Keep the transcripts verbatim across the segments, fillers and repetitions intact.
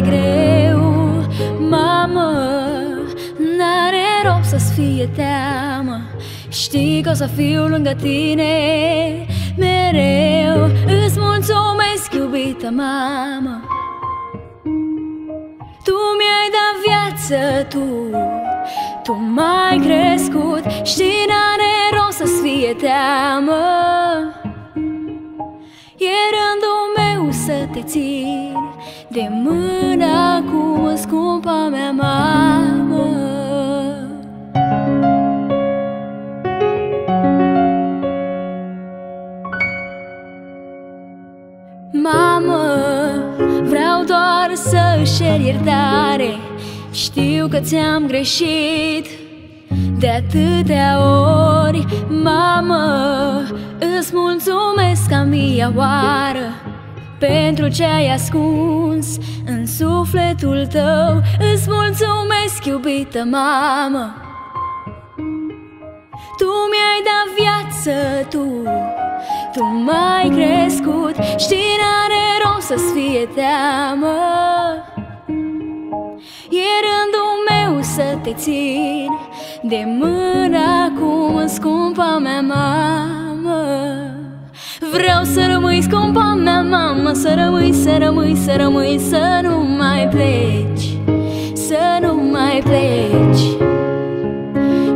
de greu, mamă, n-are rost să-ți fie teamă, știi că o să fiu lângă tine mereu. Îți mulțumesc, iubită mamă, tu mi-ai dat viață, tu, tu m-ai crescut, știi, n-are rost să-ți fie teamă. E rândul meu să te țin de mână acum, scumpa mea mamă. Mamă, vreau doar să-ți cer iertare, știu că ți-am greșit de atâtea ori. Mamă, îți mulțumesc a mia oară pentru ce ai ascuns în sufletul tău. Îți mulțumesc, iubită mamă, tu mi-ai dat viață, tu, tu m-ai crescut, știi, n-are rost să-ți fie teamă. E rândul meu să te țin de mână acum, scumpa mea mamă. Vreau să rămâi, scumpa mea mamă, să rămâi, să rămâi, să rămâi, să nu mai pleci, să nu mai pleci.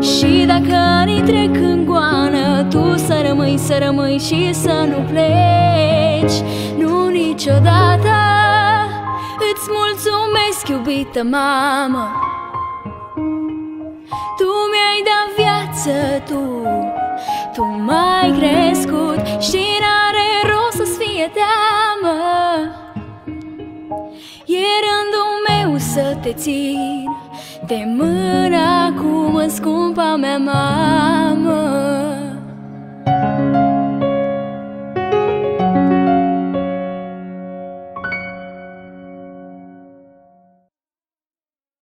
Și dacă anii trec în goană, tu să rămâi, să rămâi și să nu pleci, nu niciodată. Îți mulțumesc, iubită mamă, tu mi-ai dat viață, tu, tu m-ai crescut, știi, n-are rost să-ți fie teamă. E rândul meu să te țin de mână acum, scumpa mea mamă.